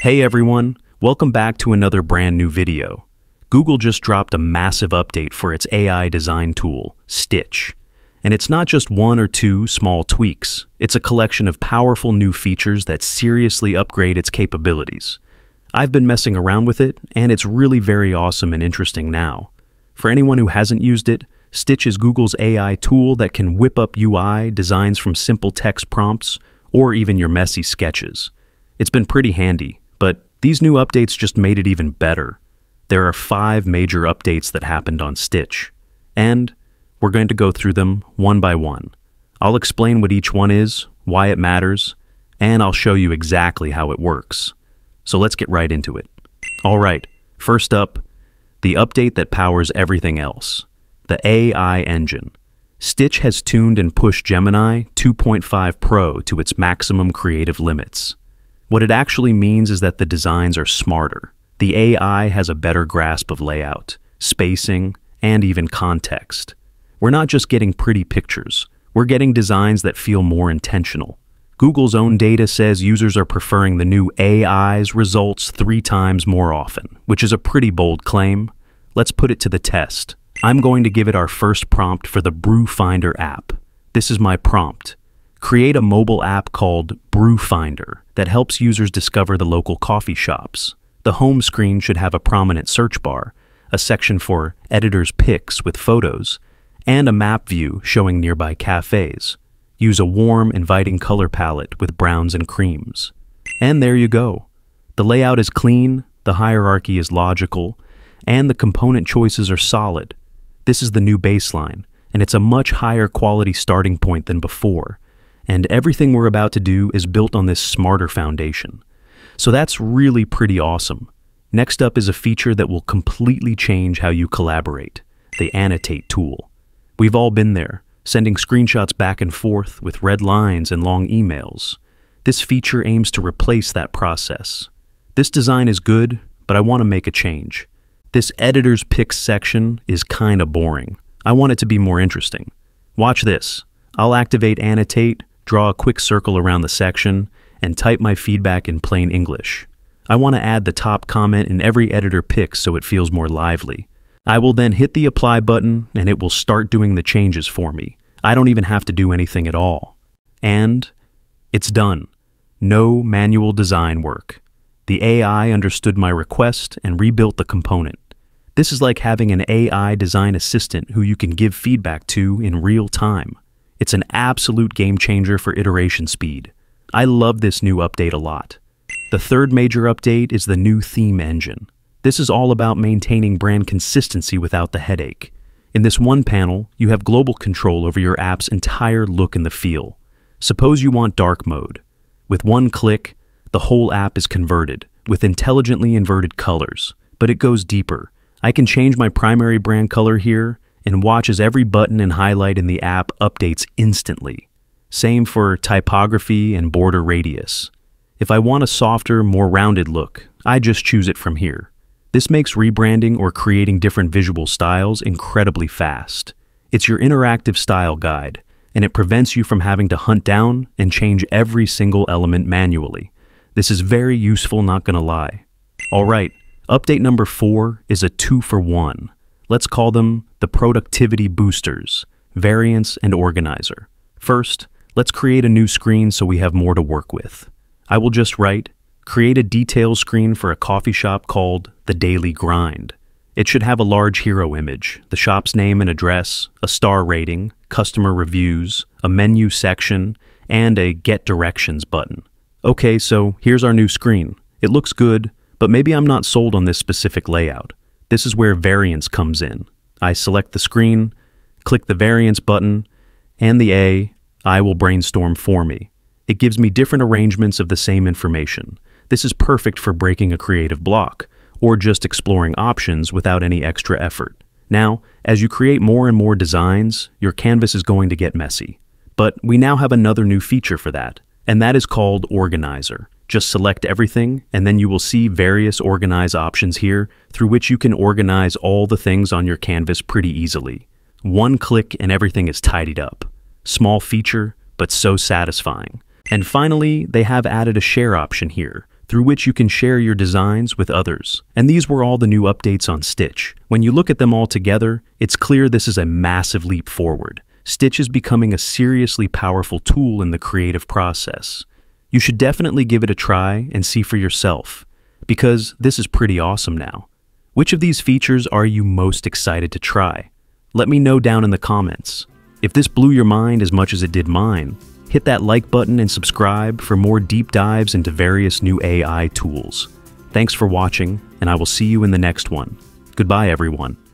Hey everyone, welcome back to another brand new video. Google just dropped a massive update for its AI design tool, Stitch. And it's not just one or two small tweaks, it's a collection of powerful new features that seriously upgrade its capabilities. I've been messing around with it, and it's really very awesome and interesting now. For anyone who hasn't used it, Stitch is Google's AI tool that can whip up UI designs from simple text prompts or even your messy sketches. It's been pretty handy. But these new updates just made it even better. There are 5 major updates that happened on Stitch, and we're going to go through them one by one. I'll explain what each one is, why it matters, and I'll show you exactly how it works. So let's get right into it. All right, first up, the update that powers everything else, the AI engine. Stitch has tuned and pushed Gemini 2.5 Pro to its maximum creative limits. What it actually means is that the designs are smarter. The AI has a better grasp of layout, spacing, and even context. We're not just getting pretty pictures, we're getting designs that feel more intentional. Google's own data says users are preferring the new AI's results 3 times more often, which is a pretty bold claim. Let's put it to the test. I'm going to give it our first prompt for the BrewFinder app. This is my prompt. Create a mobile app called BrewFinder that helps users discover the local coffee shops. The home screen should have a prominent search bar, a section for editors' picks with photos, and a map view showing nearby cafes. Use a warm, inviting color palette with browns and creams. And there you go. The layout is clean, the hierarchy is logical, and the component choices are solid. This is the new baseline, and it's a much higher quality starting point than before. And everything we're about to do is built on this smarter foundation. So that's really pretty awesome. Next up is a feature that will completely change how you collaborate, the annotate tool. We've all been there, sending screenshots back and forth with red lines and long emails. This feature aims to replace that process. This design is good, but I want to make a change. This editor's picks section is kind of boring. I want it to be more interesting. Watch this. I'll activate annotate, draw a quick circle around the section, and type my feedback in plain English. I want to add the top comment in every editor pick so it feels more lively. I will then hit the apply button and it will start doing the changes for me. I don't even have to do anything at all. And it's done. No manual design work. The AI understood my request and rebuilt the component. This is like having an AI design assistant who you can give feedback to in real time. It's an absolute game changer for iteration speed. I love this new update a lot. The third major update is the new theme engine. This is all about maintaining brand consistency without the headache. In this one panel, you have global control over your app's entire look and the feel. Suppose you want dark mode. With one click, the whole app is converted with intelligently inverted colors, but it goes deeper. I can change my primary brand color here, and watch as every button and highlight in the app updates instantly. Same for typography and border radius. If I want a softer, more rounded look, I just choose it from here. This makes rebranding or creating different visual styles incredibly fast. It's your interactive style guide, and it prevents you from having to hunt down and change every single element manually. This is very useful, not gonna lie. All right, update number 4 is a 2-for-1. Let's call them the productivity boosters, variance and organizer. First, let's create a new screen so we have more to work with. I will just write, create a details screen for a coffee shop called The Daily Grind. It should have a large hero image, the shop's name and address, a star rating, customer reviews, a menu section, and a get directions button. Okay, so here's our new screen. It looks good, but maybe I'm not sold on this specific layout. This is where variance comes in. I select the screen, click the variance button, and the AI will brainstorm for me. It gives me different arrangements of the same information. This is perfect for breaking a creative block, or just exploring options without any extra effort. Now, as you create more and more designs, your canvas is going to get messy. But we now have another new feature for that, and that is called Organizer. Just select everything, and then you will see various organize options here through which you can organize all the things on your canvas pretty easily. One click and everything is tidied up. Small feature, but so satisfying. And finally, they have added a share option here through which you can share your designs with others. And these were all the new updates on Stitch. When you look at them all together, it's clear this is a massive leap forward. Stitch is becoming a seriously powerful tool in the creative process. You should definitely give it a try and see for yourself, because this is pretty awesome now. Which of these features are you most excited to try? Let me know down in the comments. If this blew your mind as much as it did mine, hit that like button and subscribe for more deep dives into various new AI tools. Thanks for watching, and I will see you in the next one. Goodbye, everyone.